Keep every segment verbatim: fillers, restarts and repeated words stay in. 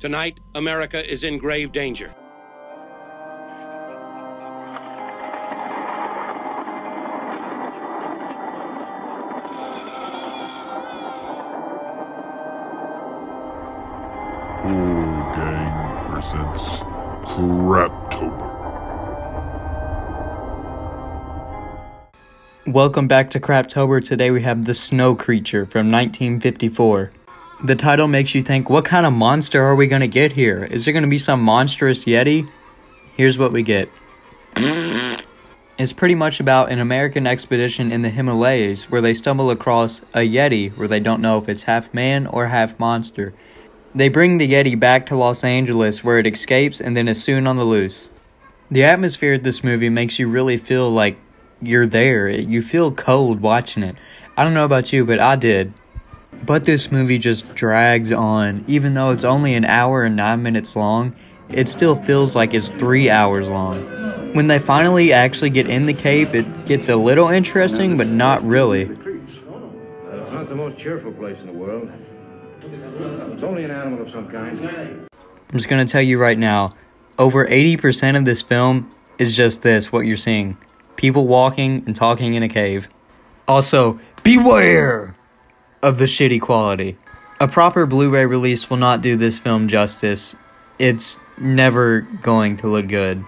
Tonight, America is in grave danger. Horrorgang presents Craptober. Welcome back to Craptober. Today we have The Snow Creature from nineteen fifty-four. The title makes you think, what kind of monster are we going to get here? Is there going to be some monstrous Yeti? Here's what we get. It's pretty much about an American expedition in the Himalayas where they stumble across a Yeti where they don't know if it's half man or half monster. They bring the Yeti back to Los Angeles where it escapes and then is soon on the loose. The atmosphere of this movie makes you really feel like you're there. You feel cold watching it. I don't know about you, but I did. But this movie just drags on. Even though it's only an hour and nine minutes long, it still feels like it's three hours long. When they finally actually get in the cave, it gets a little interesting, but not really. It's not the most cheerful place in the world. It's only an animal of some kind. I'm just going to tell you right now, over eighty percent of this film is just this, what you're seeing. People walking and talking in a cave. Also, beware of the shitty quality. A proper Blu-ray release will not do this film justice. It's never going to look good.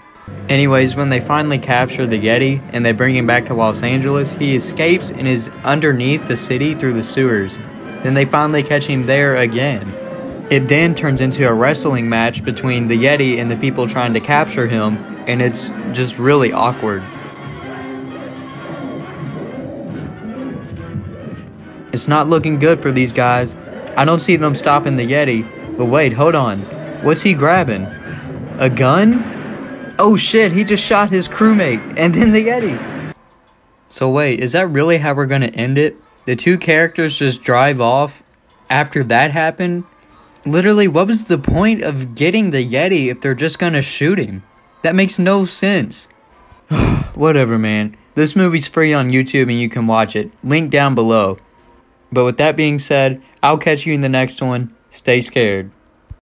Anyways, when they finally capture the Yeti and they bring him back to Los Angeles, he escapes and is underneath the city through the sewers. Then they finally catch him there again. It then turns into a wrestling match between the Yeti and the people trying to capture him, and it's just really awkward. It's not looking good for these guys. I don't see them stopping the Yeti. But wait, hold on. What's he grabbing? A gun? Oh shit, he just shot his crewmate and then the Yeti. So wait, is that really how we're gonna end it? The two characters just drive off after that happened? Literally, what was the point of getting the Yeti if they're just gonna shoot him? That makes no sense. Whatever, man. This movie's free on YouTube and you can watch it. Link down below. But with that being said, I'll catch you in the next one. Stay scared.